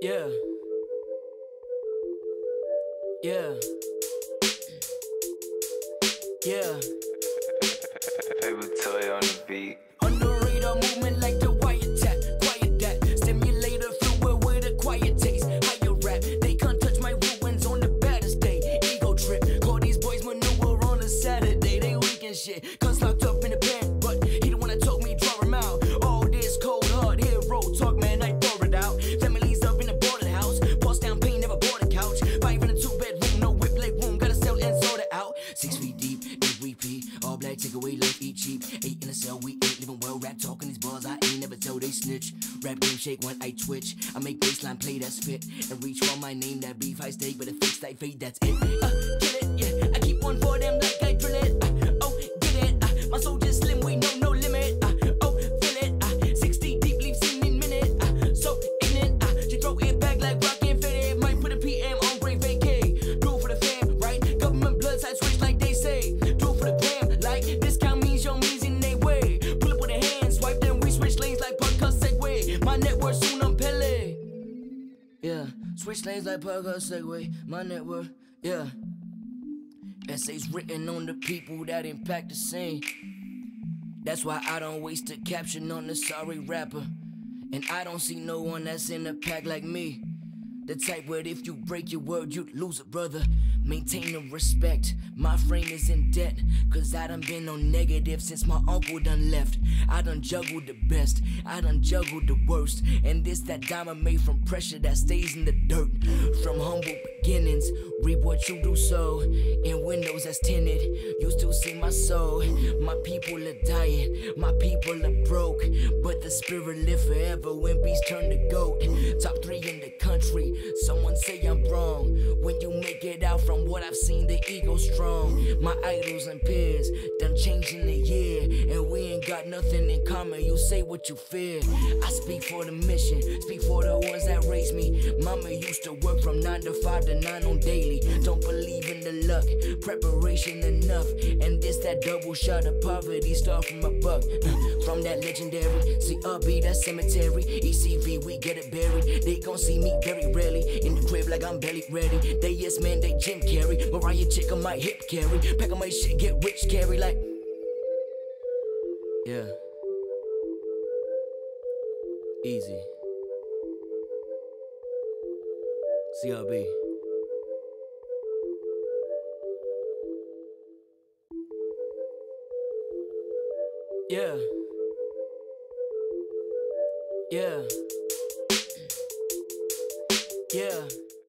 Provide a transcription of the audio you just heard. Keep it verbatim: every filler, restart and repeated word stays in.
Yeah. Yeah. Yeah. Baby Toy on the beat. On the radar movement like the wiretap. Quiet that. Simulator fluid with a quiet taste. Higher rap. They can't touch my ruins on the baddest day. Ego trip. Call these boys maneuver on a Saturday. They weekend shit. Guns locked up in the band, but he the one that told me draw him out. All this cold hard hero talk, man. I throw it out. Families up in a boarded house. Pulse down pain, never board a couch. Five in a two bedroom, no whip leg room. Gotta sell and sort it out. Six feet deep, deep repeat. All black, take away, life, eat cheap. Eight in a cell, we ain't living well. Rap talking these bars, I ain't never tell they snitch. Rap game shake when I twitch. I make baseline play that spit and reach for my name. That beef high stake, but it fixed like fade. That's it. Uh, get it, yeah. I keep one for them like I drill it. Uh, oh, get it. Uh, my soul just slim, we know no limit. Uh, yeah, switch lanes like Parker Segway, my network, yeah. Essays written on the people that impact the scene. That's why I don't waste a caption on the sorry rapper. And I don't see no one that's in the pack like me. The type where if you break your word, you'd lose a brother. Maintain the respect, my frame is in debt. Cause I done been on negative since my uncle done left. I done juggled the best, I done juggled the worst. And this that diamond made from pressure that stays in the dirt. From humble beginnings, reap what you do sow. In windows that's tinted, you still see my soul. My people are dying, my people are broke. But the spirit live forever when beasts turn to goat. Top three in the country, someone say I'm wrong. When you make it out from what I've seen, the ego strong. My idols and peers done changing the year, and we ain't got nothing in common. You say what you fear. I speak for the mission, speak for the ones that raised me. Mama used to work from nine to five to nine on daily. Don't believe in the luck, preparation enough. And this that double shot of poverty, start from a buck. From that legendary C R B, that cemetery. E C V, we get it buried. They gon' see me very rarely in the crib like I'm barely ready. They yes man, they Jim Carrey. Mariah chick on my hip carry. Pack on my shit, get rich carry like. Yeah. Easy. C R B. Yeah. Yeah. Yeah.